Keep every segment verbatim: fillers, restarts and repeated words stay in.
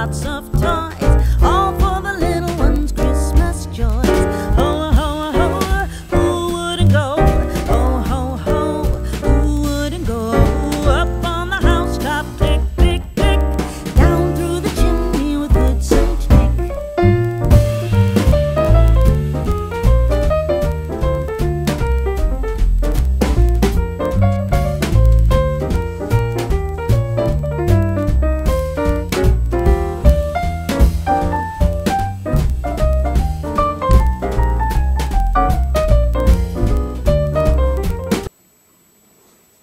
lots of toys, all for the little ones' Christmas joys. Ho, ho, ho, who wouldn't go? Ho, ho, ho, who wouldn't go? Up on the housetop, click, click, click, down through the chimney with good Saint Nick.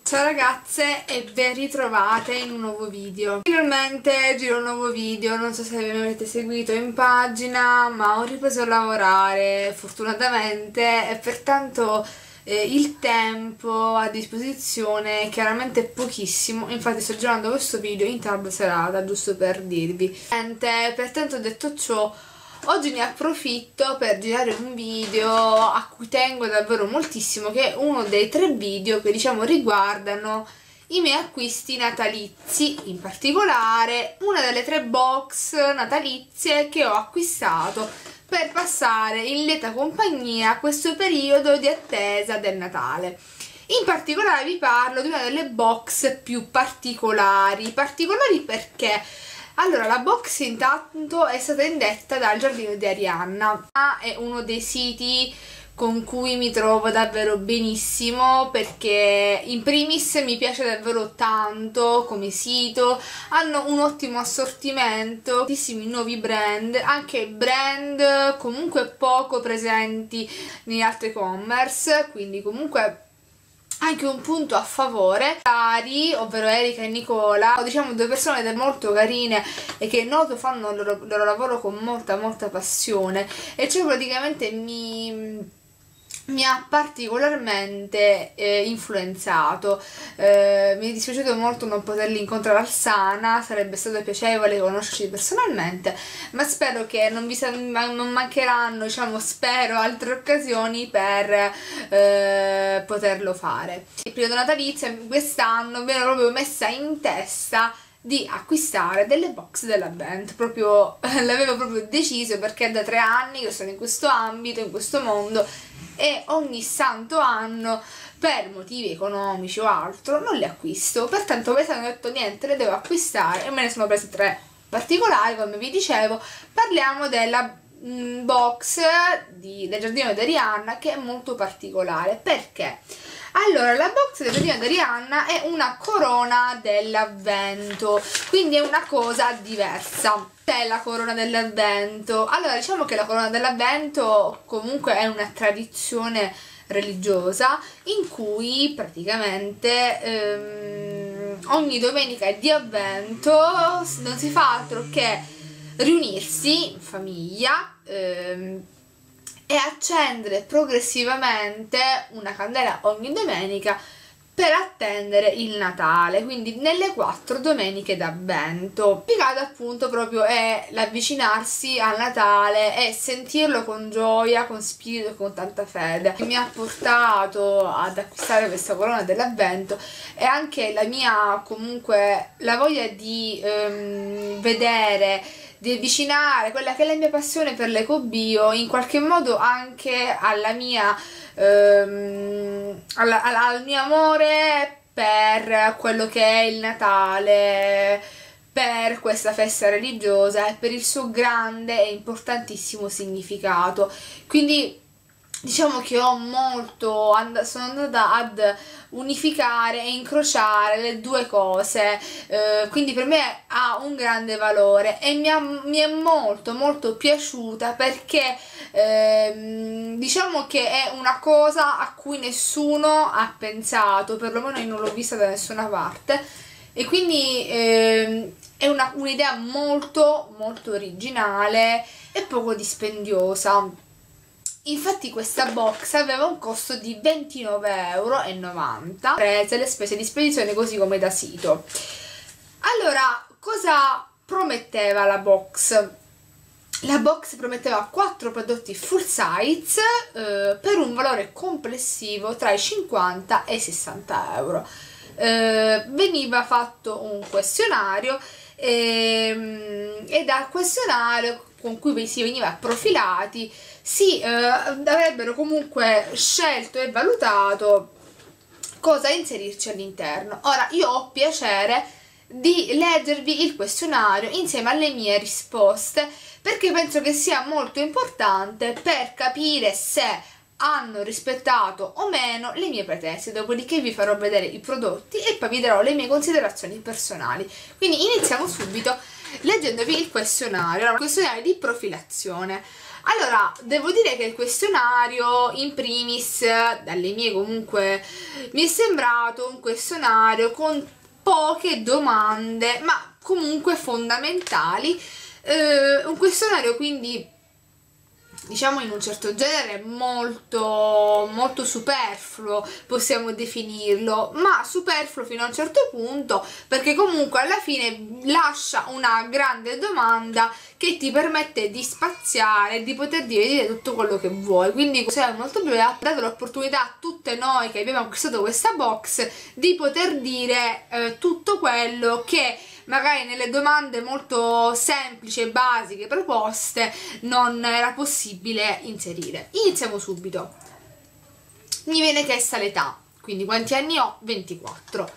Ragazze, e ben ritrovate in un nuovo video. Finalmente giro un nuovo video, non so se mi avete seguito in pagina, ma ho ripreso a lavorare fortunatamente e pertanto eh, il tempo a disposizione è chiaramente pochissimo, infatti sto girando questo video in tarda serata, giusto per dirvi. Niente, pertanto detto ciò, oggi ne approfitto per girare un video a cui tengo davvero moltissimo, che è uno dei tre video che diciamo riguardano i miei acquisti natalizi, in particolare una delle tre box natalizie che ho acquistato per passare in lieta compagnia a questo periodo di attesa del Natale. In particolare vi parlo di una delle box più particolari, particolari perché... Allora, la box intanto è stata indetta dal Giardino di Arianna, è uno dei siti con cui mi trovo davvero benissimo perché in primis mi piace davvero tanto come sito, hanno un ottimo assortimento, tantissimi nuovi brand, anche brand comunque poco presenti negli altri e-commerce, quindi comunque... Anche un punto a favore, Ari, ovvero Erika e Nicola, diciamo due persone molto carine e che noto fanno il loro, loro lavoro con molta molta passione, e cioè praticamente mi... mi ha particolarmente eh, influenzato. Eh, mi è dispiaciuto molto non poterli incontrare al Sana, sarebbe stato piacevole conoscerci personalmente, ma spero che non vi non mancheranno, diciamo, spero, altre occasioni per eh, poterlo fare. Il periodo natalizio quest'anno mi ero proprio messa in testa di acquistare delle box dell'avvent, proprio l'avevo proprio deciso perché è da tre anni che sono in questo ambito, in questo mondo, e ogni santo anno per motivi economici o altro non le acquisto, pertanto quest'anno ho detto niente, le devo acquistare e me ne sono prese tre particolari. Come vi dicevo, parliamo della box di, del Giardino di Arianna, che è molto particolare perché allora la box del Giardino di Arianna è una corona dell'avvento, quindi è una cosa diversa. È la corona dell'avvento, allora diciamo che la corona dell'avvento comunque è una tradizione religiosa in cui praticamente ehm, ogni domenica di avvento non si fa altro che riunirsi in famiglia ehm, e accendere progressivamente una candela ogni domenica per attendere il Natale, quindi nelle quattro domeniche d'avvento. Piccato appunto proprio è l'avvicinarsi al Natale e sentirlo con gioia, con spirito e con tanta fede. Mi ha portato ad acquistare questa corona dell'avvento e anche la mia comunque la voglia di ehm, vedere, di avvicinare quella che è la mia passione per l'ecobio in qualche modo anche alla mia, ehm, alla, alla, al mio amore per quello che è il Natale, per questa festa religiosa e per il suo grande e importantissimo significato. Quindi diciamo che ho molto, sono andata ad unificare e incrociare le due cose, eh, quindi per me ha un grande valore e mi, ha, mi è molto molto piaciuta perché eh, diciamo che è una cosa a cui nessuno ha pensato, perlomeno io non l'ho vista da nessuna parte, e quindi eh, è un'idea molto molto originale e poco dispendiosa. Infatti questa box aveva un costo di ventinove e novanta euro, prese le spese di spedizione così come da sito. Allora, cosa prometteva la box? La box prometteva quattro prodotti full size eh, per un valore complessivo tra i cinquanta e i sessanta euro. Eh, veniva fatto un questionario e, e dal questionario con cui si veniva profilati si eh, avrebbero comunque scelto e valutato cosa inserirci all'interno. Ora io ho piacere di leggervi il questionario insieme alle mie risposte, perché penso che sia molto importante per capire se hanno rispettato o meno le mie pretese. Dopodiché vi farò vedere i prodotti e poi vi darò le mie considerazioni personali. Quindi iniziamo subito leggendovi il questionario. Allora, il questionario di profilazione. Allora, devo dire che il questionario, in primis, dalle mie comunque, mi è sembrato un questionario con poche domande, ma comunque fondamentali, eh, un questionario quindi, diciamo, in un certo genere molto, molto superfluo, possiamo definirlo, ma superfluo fino a un certo punto, perché comunque alla fine lascia una grande domanda che ti permette di spaziare, di poter dire, dire tutto quello che vuoi. Quindi questo è molto bello, ha dato l'opportunità a tutte noi che abbiamo acquistato questa box di poter dire eh, tutto quello che magari nelle domande molto semplici e basiche proposte non era possibile inserire. Iniziamo subito. Mi viene chiesta l'età, quindi quanti anni ho? ventiquattro.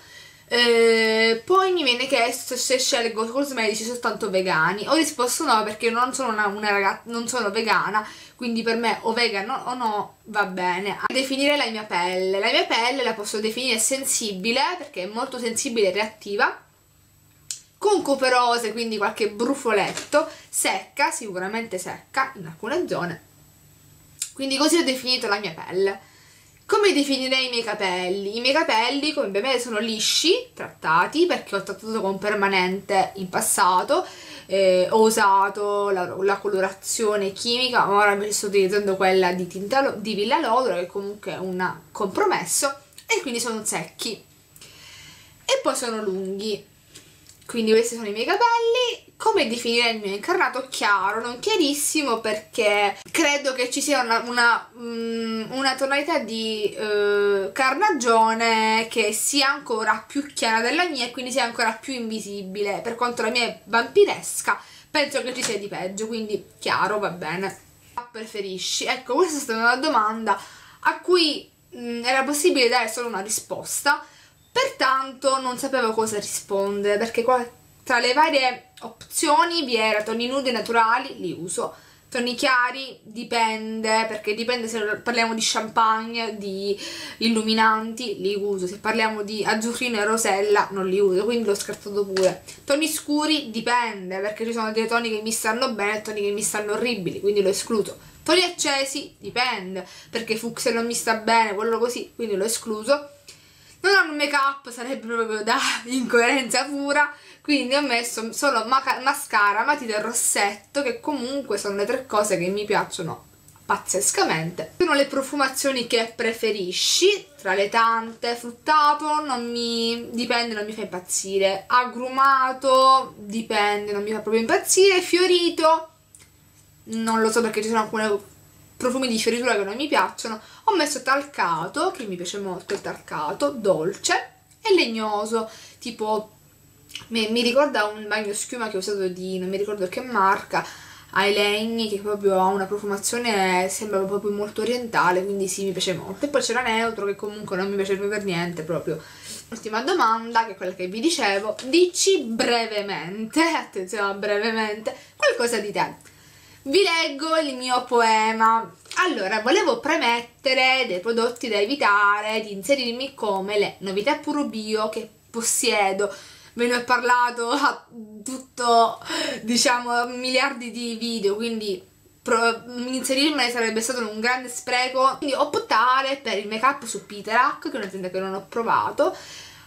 Eh, poi mi viene chiesto se scelgo cosmetici soltanto vegani. Ho risposto no, perché non sono una, una ragazza, non sono vegana, quindi per me o vegano o no va bene. A definire la mia pelle, la mia pelle la posso definire sensibile, perché è molto sensibile e reattiva, con cooperose, quindi qualche brufoletto, secca, sicuramente secca in alcune zone. Quindi così ho definito la mia pelle. Come definirei i miei capelli? I miei capelli, come ben vedete, sono lisci, trattati, perché ho trattato con permanente in passato, eh, ho usato la, la colorazione chimica, ma ora mi sto utilizzando quella di, tinta, di Villalogro, che è comunque un compromesso, e quindi sono secchi. E poi sono lunghi. Quindi questi sono i miei capelli. Come definire il mio incarnato? Chiaro, non chiarissimo, perché credo che ci sia una, una, una tonalità di eh, carnagione che sia ancora più chiara della mia e quindi sia ancora più invisibile. Per quanto la mia è vampiresca, penso che ci sia di peggio, quindi chiaro, va bene. Preferisci? Ecco, questa è stata una domanda a cui mh, era possibile dare solo una risposta. Pertanto non sapevo cosa rispondere, perché qua, tra le varie opzioni, vi era toni nudi e naturali, li uso, toni chiari dipende, perché dipende se parliamo di champagne, di illuminanti, li uso, se parliamo di azzurrino e rosella non li uso, quindi l'ho scartato pure. Toni scuri dipende, perché ci sono dei toni che mi stanno bene e toni che mi stanno orribili, quindi l'ho escluso. Toni accesi dipende, perché fucsia non mi sta bene, quello così, quindi l'ho escluso. Non ho un make up, sarebbe proprio da incoerenza pura, quindi ho messo solo mascara, matita e rossetto, che comunque sono le tre cose che mi piacciono pazzescamente. Sono le profumazioni che preferisci, tra le tante, fruttato, non mi dipende, non mi fa impazzire, agrumato, dipende, non mi fa proprio impazzire, fiorito, non lo so, perché ci sono alcune profumi di fioritura che non mi piacciono. Ho messo talcato, che mi piace molto il talcato, dolce e legnoso, tipo mi, mi ricorda un bagno schiuma che ho usato di non mi ricordo che marca, Ailegni, che proprio ha una profumazione, sembra proprio molto orientale, quindi sì, mi piace molto. E poi c'era neutro, che comunque non mi piace per niente proprio. Ultima domanda, che è quella che vi dicevo, dici brevemente, attenzione, brevemente, qualcosa di te. Vi leggo il mio poema. Allora, volevo premettere dei prodotti da evitare di inserirmi, come le novità puro bio che possiedo. Ve ne ho parlato a tutto, diciamo, miliardi di video, quindi inserirmene sarebbe stato un grande spreco. Quindi optare per il make up su Piteraq, che è un'azienda che non ho provato,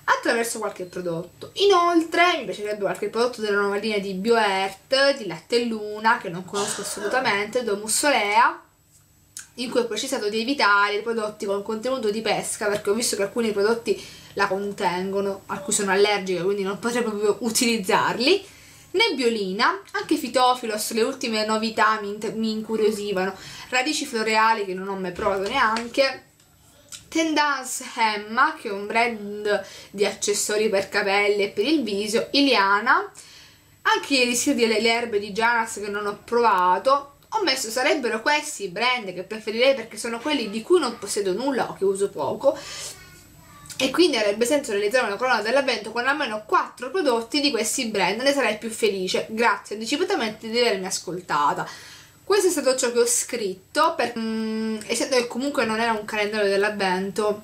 attraverso qualche prodotto. Inoltre mi piacerebbe qualche prodotto della nuova linea di Bioearth, di Latte e Luna, che non conosco assolutamente, Domus Olea, in cui ho precisato di evitare i prodotti con contenuto di pesca, perché ho visto che alcuni prodotti la contengono, a cui sono allergica, quindi non potrei proprio utilizzarli. Nebbiolina, anche Fitofilos, le ultime novità mi, mi incuriosivano, radici floreali che non ho mai provato neanche, Tendance Emma, che è un brand di accessori per capelli e per il viso, Iliana, Anche ieri sera le, le erbe di Janas che non ho provato, ho messo sarebbero questi i brand che preferirei, perché sono quelli di cui non possiedo nulla o che uso poco, e quindi avrebbe senso realizzare una colonna dell'avvento con almeno quattro prodotti di questi brand. Ne sarei più felice. Grazie anticipatamente di avermi ascoltata. Questo è stato ciò che ho scritto, per, mm, essendo che comunque non era un calendario dell'avvento,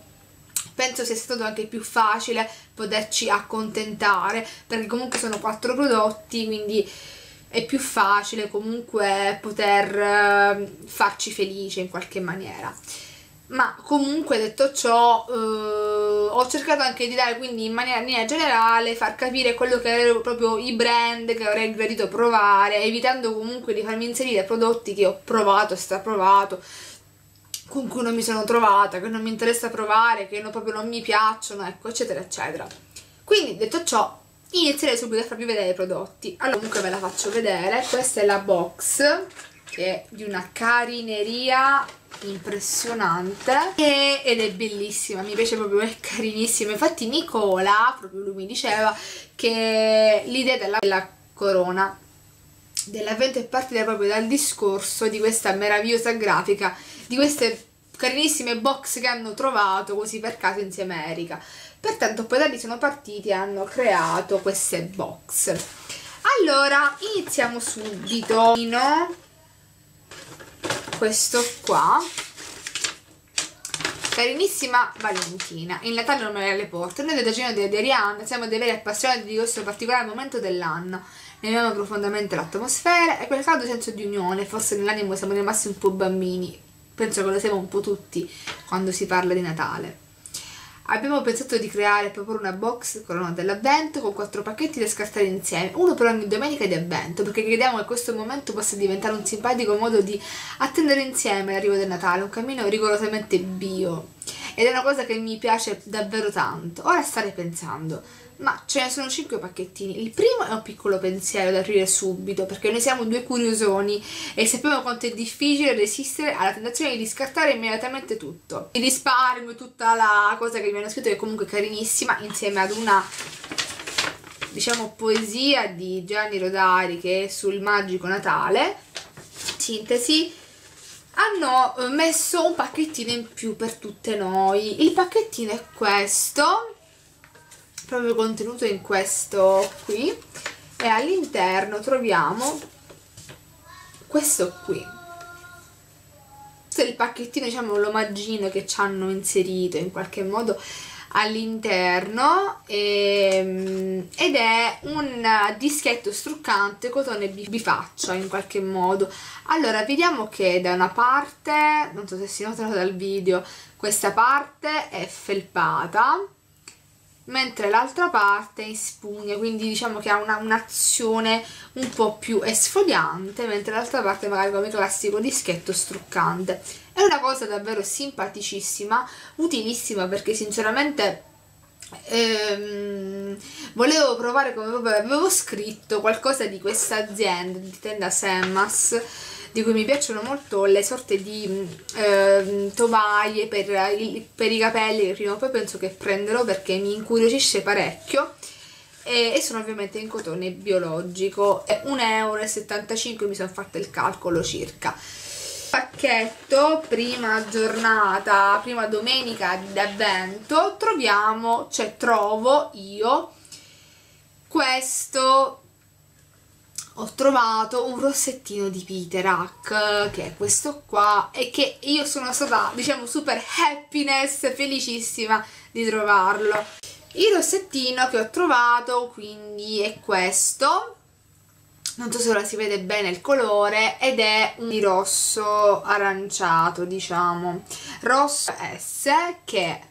penso sia stato anche più facile poterci accontentare, perché comunque sono quattro prodotti, quindi è più facile comunque poter farci felice in qualche maniera. Ma comunque, detto ciò, eh, ho cercato anche di dare, quindi in maniera generale, far capire quello che erano proprio i brand che avrei gradito provare, evitando comunque di farmi inserire prodotti che ho provato e straprovato, con cui non mi sono trovata, che non mi interessa provare, che non, proprio non mi piacciono, ecco, eccetera eccetera. Quindi, detto ciò, inizierei subito a farvi vedere i prodotti. Allora, comunque ve la faccio vedere. Questa è la box, che è di una carineria impressionante, e, ed è bellissima, mi piace proprio, è carinissima. Infatti Nicola, proprio lui mi diceva che l'idea della, della corona dell'avvento è partita proprio dal discorso di questa meravigliosa grafica, di queste carinissime box che hanno trovato così per caso insieme a Erika. Pertanto poi da lì sono partiti e hanno creato queste box. Allora, iniziamo subito. Questo qua, carinissima Valentina. In Natale non me le alle porte. Noi del Giardino di Arianna siamo dei veri appassionati di questo particolare momento dell'anno. Ne amiamo profondamente l'atmosfera e quel caldo senso di unione. Forse nell'animo siamo rimasti un po' bambini. Penso che lo siamo un po' tutti quando si parla di Natale. Abbiamo pensato di creare e proporre una box corona dell'avvento con quattro pacchetti da scartare insieme, uno per ogni domenica di avvento, perché crediamo che questo momento possa diventare un simpatico modo di attendere insieme l'arrivo del Natale, un cammino rigorosamente bio. Ed è una cosa che mi piace davvero tanto. Ora stare pensando, ma ce ne sono cinque pacchettini. Il primo è un piccolo pensiero da aprire subito, perché noi siamo due curiosoni e sappiamo quanto è difficile resistere alla tentazione di scartare immediatamente tutto. Mi risparmio tutta la cosa che mi hanno scritto, che è comunque carinissima, insieme ad una, diciamo, poesia di Gianni Rodari che è sul magico Natale. Sintesi. Hanno messo un pacchettino in più per tutte noi. Il pacchettino è questo, proprio contenuto in questo qui, e all'interno troviamo questo qui. Questo è il pacchettino, diciamo l'omaggino che ci hanno inserito in qualche modo all'interno, ed è un dischetto struccante cotone bifaccia in qualche modo. Allora, vediamo che da una parte, non so se si nota dal video, questa parte è felpata, mentre l'altra parte è in spugna, quindi diciamo che ha un'azione un, un po' più esfoliante, mentre l'altra parte magari come classico dischetto struccante. È una cosa davvero simpaticissima, utilissima, perché sinceramente ehm, volevo provare, come avevo scritto, qualcosa di questa azienda, di Tendance Emma, di cui mi piacciono molto le sorte di eh, tovaglie per, per i capelli, che prima o poi penso che prenderò perché mi incuriosisce parecchio, e, e sono ovviamente in cotone biologico. È un euro e settantacinque, mi sono fatta il calcolo circa. Pacchetto prima giornata, prima domenica d'avvento, troviamo, cioè trovo io questo. Ho trovato un rossettino di Piteraq, che è questo qua, e che io sono stata, diciamo, super happiness, felicissima di trovarlo. Il rossettino che ho trovato quindi è questo, non so se ora si vede bene il colore, ed è un rosso aranciato, diciamo, rosso S, che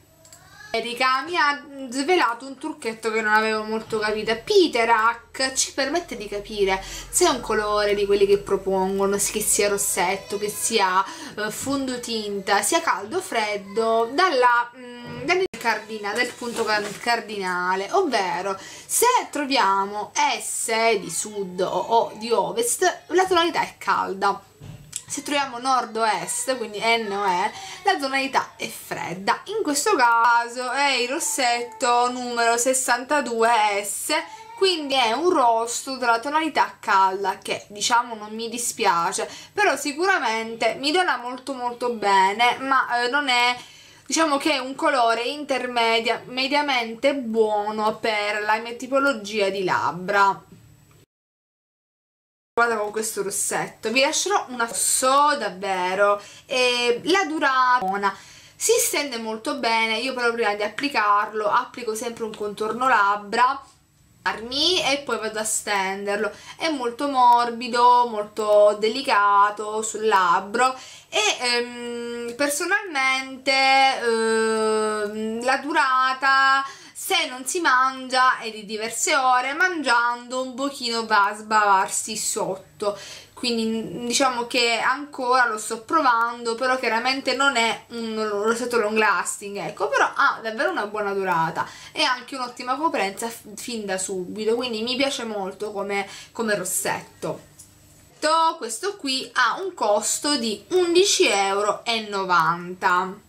Erika mi ha svelato un trucchetto che non avevo molto capito. Piteraq ci permette di capire se è un colore di quelli che propongono, che sia rossetto, che sia fondotinta, sia caldo o freddo, dalla, dalla cardina, dal punto cardinale, ovvero se troviamo S di sud o O di ovest, la tonalità è calda. Se troviamo nord-est, quindi N O E, la tonalità è fredda. In questo caso è il rossetto numero sessantadue S, quindi è un rosso della tonalità calda che diciamo non mi dispiace, però sicuramente mi dona molto molto bene, ma eh, non è, diciamo che è un colore intermedia, mediamente buono per la mia tipologia di labbra. Guarda con questo rossetto, vi lascerò una so davvero, e la durata buona. Si stende molto bene, io però prima di applicarlo applico sempre un contorno labbra e poi vado a stenderlo. È molto morbido, molto delicato sul labbro e ehm, personalmente ehm, la durata, se non si mangia, è di diverse ore, mangiando un pochino va a sbavarsi sotto, quindi diciamo che ancora lo sto provando, però chiaramente non è un rossetto long lasting, ecco, però ha davvero una buona durata e anche un'ottima coprenza fin da subito, quindi mi piace molto come, come rossetto. Questo qui ha un costo di undici e novanta euro.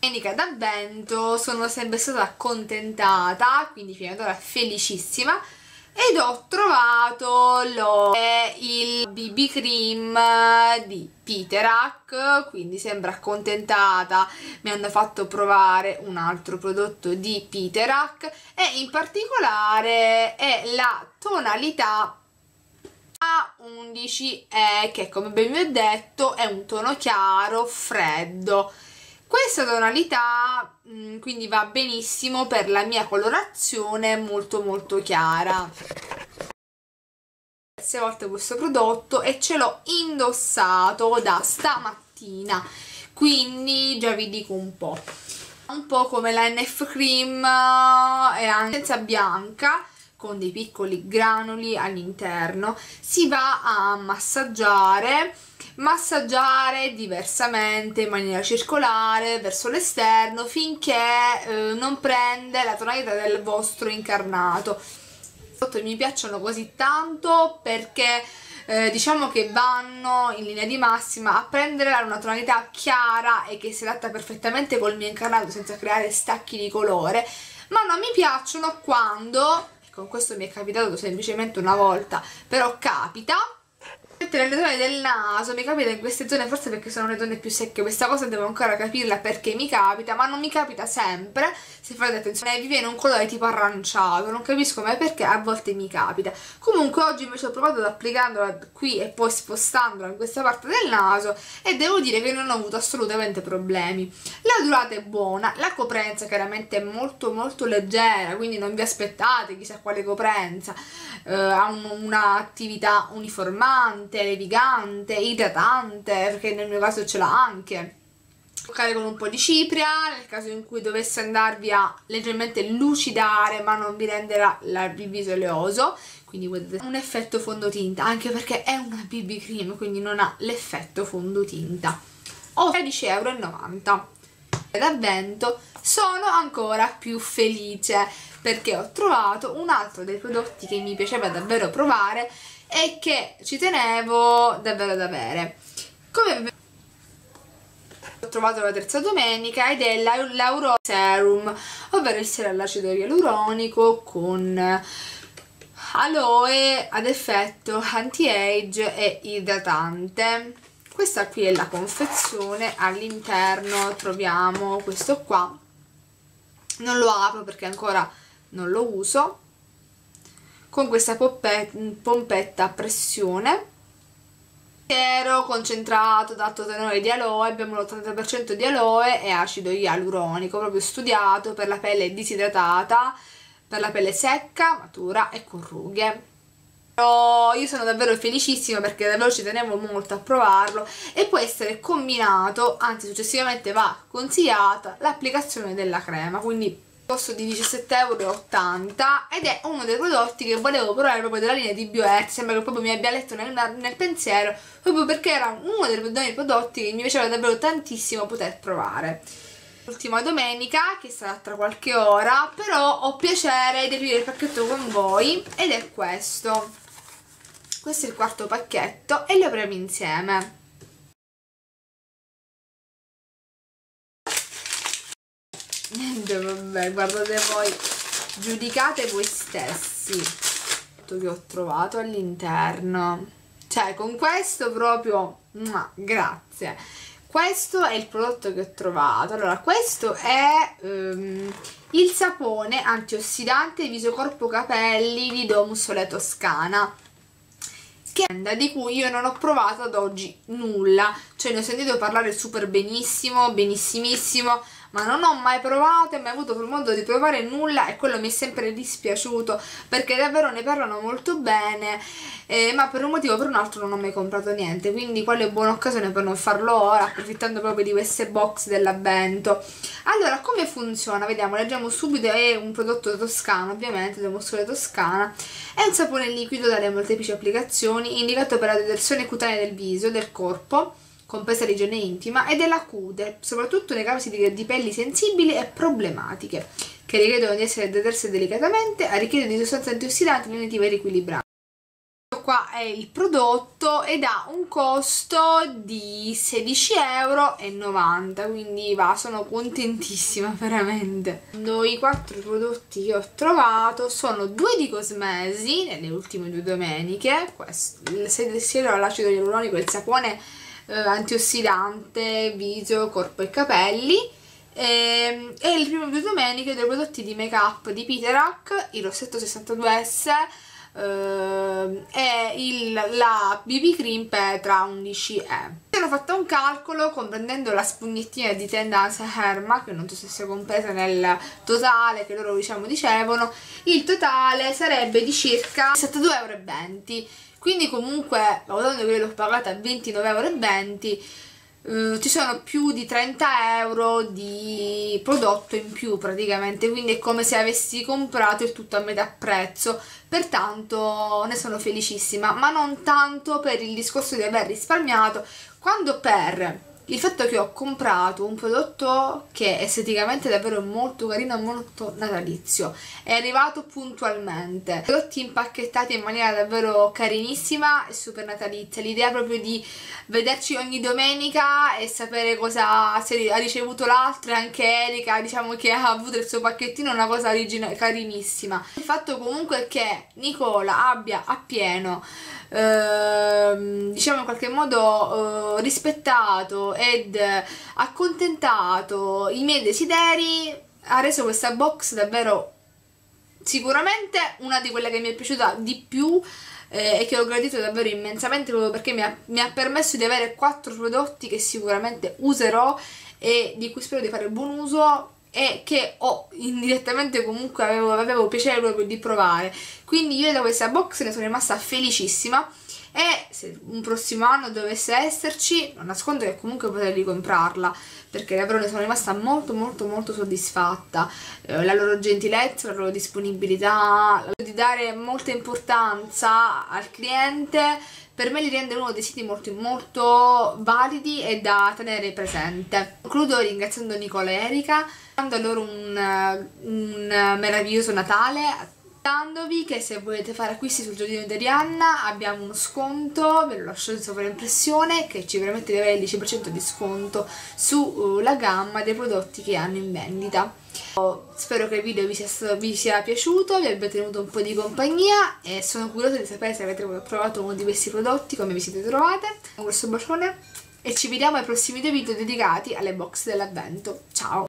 Domenica d'avvento sono sempre stata contentata, quindi fino ad ora felicissima, ed ho trovato lo, il B B cream di Piteraq, quindi sembra accontentata, mi hanno fatto provare un altro prodotto di Piteraq e in particolare è la tonalità undici e che, come ben vi ho detto, è un tono chiaro freddo. Questa tonalità mh, quindi va benissimo per la mia colorazione molto molto chiara. Diverse volte questo prodotto e ce l'ho indossato da stamattina, quindi già vi dico un po'. Un po' come la N F Cream, è anche senza bianca, con dei piccoli granuli all'interno, si va a massaggiare, massaggiare diversamente in maniera circolare verso l'esterno finché eh, non prende la tonalità del vostro incarnato. Mi piacciono così tanto perché eh, diciamo che vanno in linea di massima a prendere una tonalità chiara e che si adatta perfettamente col mio incarnato senza creare stacchi di colore, ma non mi piacciono quando... Con questo mi è capitato semplicemente una volta, però capita. Nelle zone del naso mi capita in queste zone, forse perché sono le zone più secche, questa cosa devo ancora capirla perché mi capita, ma non mi capita sempre. Se fate attenzione, vi viene un colore tipo aranciato, non capisco mai perché, a volte mi capita. Comunque oggi invece ho provato ad applicandola qui e poi spostandola in questa parte del naso e devo dire che non ho avuto assolutamente problemi. La durata è buona, la coprenza chiaramente è molto molto leggera, quindi non vi aspettate chissà quale coprenza, eh, ha un'attività uniformante, levigante, idratante, perché nel mio caso ce l'ha anche. Toccare con un po' di cipria nel caso in cui dovesse andarvi a leggermente lucidare, ma non vi renderà il viso oleoso, quindi guardate, un effetto fondotinta, anche perché è una B B cream, quindi non ha l'effetto fondotinta. O tredici e novanta euro d'avvento. Sono ancora più felice perché ho trovato un altro dei prodotti che mi piaceva davvero provare e che ci tenevo davvero ad avere. Come ho trovato la terza domenica ed è l'Aurora Serum, ovvero il serum all'acido ialuronico con aloe ad effetto anti-age e idratante. Questa qui è la confezione, all'interno troviamo questo qua, non lo apro perché ancora non lo uso, con questa pompetta a pressione, siero concentrato ad alto tenore di aloe, abbiamo l'ottanta per cento di aloe e acido ialuronico, proprio studiato per la pelle disidratata, per la pelle secca, matura e con rughe. Io sono davvero felicissima perché davvero ci tenevo molto a provarlo e può essere combinato, anzi successivamente va consigliata l'applicazione della crema, quindi costo di diciassette e ottanta euro ed è uno dei prodotti che volevo provare proprio della linea di Bioearth, sembra che proprio mi abbia letto nel, nel pensiero, proprio perché era uno dei, dei prodotti che mi piaceva davvero tantissimo poter provare. L'ultima domenica, che sarà tra qualche ora, però ho piacere di aprire il pacchetto con voi ed è questo. Questo è il quarto pacchetto e lo apriamo insieme. Vabbè, guardate voi, giudicate voi stessi. prodotto che ho trovato all'interno, cioè con questo proprio grazie. Questo è il prodotto che ho trovato. Allora, questo è um, il sapone antiossidante viso corpo capelli di Domus Olea Toscana, che è di cui io non ho provato ad oggi nulla, cioè ne ho sentito parlare super benissimo, benissimissimo, ma non ho mai provato e mai avuto modo di provare nulla, e quello mi è sempre dispiaciuto perché davvero ne parlano molto bene, eh, ma per un motivo o per un altro non ho mai comprato niente, quindi quella è buona occasione per non farlo ora, approfittando proprio di queste box dell'avvento. Allora, come funziona? Vediamo, leggiamo subito. È un prodotto toscano, ovviamente, Domus Olea Toscana. È un sapone liquido dalle molteplici applicazioni, indicato per la detersione cutanea del viso, del corpo, compresa l'igiene intima, e della cute, soprattutto nei casi di, di pelli sensibili e problematiche, che richiedono di essere deterse delicatamente, a richiede di sostanze antiossidanti, nutritive e riequilibranti. Questo qua è il prodotto ed ha un costo di sedici e novanta euro, quindi va, sono contentissima veramente. I quattro prodotti che ho trovato sono due di cosmesi, nelle ultime due domeniche, questo, il sedesiero all'acido ialuronico e il sapone antiossidante viso, corpo e capelli, e, e il primo due domeniche dei prodotti di make up di Piteraq, il rossetto sessantadue S eh, e il, la B B cream Petra undici E. Ho fatto un calcolo comprendendo la spugnettina di Tendance Emma, che non so se sia compresa nel totale che loro diciamo dicevano, il totale sarebbe di circa settantadue e venti euro. Quindi comunque, guardando che l'ho pagata a ventinove e venti euro, eh, ci sono più di trenta euro di prodotto in più praticamente, quindi è come se avessi comprato il tutto a metà prezzo, pertanto ne sono felicissima, ma non tanto per il discorso di aver risparmiato, quanto per il fatto che ho comprato un prodotto che esteticamente è davvero molto carino e molto natalizio, è arrivato puntualmente, prodotti impacchettati in maniera davvero carinissima e super natalizia, l'idea proprio di vederci ogni domenica e sapere cosa se ha ricevuto l'altro, e anche Erika diciamo che ha avuto il suo pacchettino, una cosa carinissima. Il fatto comunque che Nicola abbia appieno ehm, diciamo in qualche modo eh, rispettato ed accontentato i miei desideri ha reso questa box davvero sicuramente una di quelle che mi è piaciuta di più eh, e che ho gradito davvero immensamente, proprio perché mi ha, mi ha permesso di avere quattro prodotti che sicuramente userò e di cui spero di fare buon uso, e che ho indirettamente comunque avevo, avevo piacere proprio di provare, quindi io da questa box ne sono rimasta felicissima. E se un prossimo anno dovesse esserci, non nascondo che comunque potrei ricomprarla, perché davvero ne sono rimasta molto molto molto soddisfatta. Eh, la loro gentilezza, la loro disponibilità, di dare molta importanza al cliente, per me li rende uno dei siti molto molto validi e da tenere presente. Concludo ringraziando Nicola e Erika, dando loro un, un meraviglioso Natale. Che se volete fare acquisti sul Giardino di Arianna abbiamo uno sconto, ve lo lascio in sovraimpressione, che ci permette di avere il dieci per cento di sconto sulla gamma dei prodotti che hanno in vendita. Spero che il video vi sia, vi sia piaciuto, vi abbia tenuto un po' di compagnia, e sono curiosa di sapere se avete provato uno di questi prodotti, come vi siete trovate. Un grosso bacione e ci vediamo ai prossimi due video dedicati alle box dell'avvento. Ciao!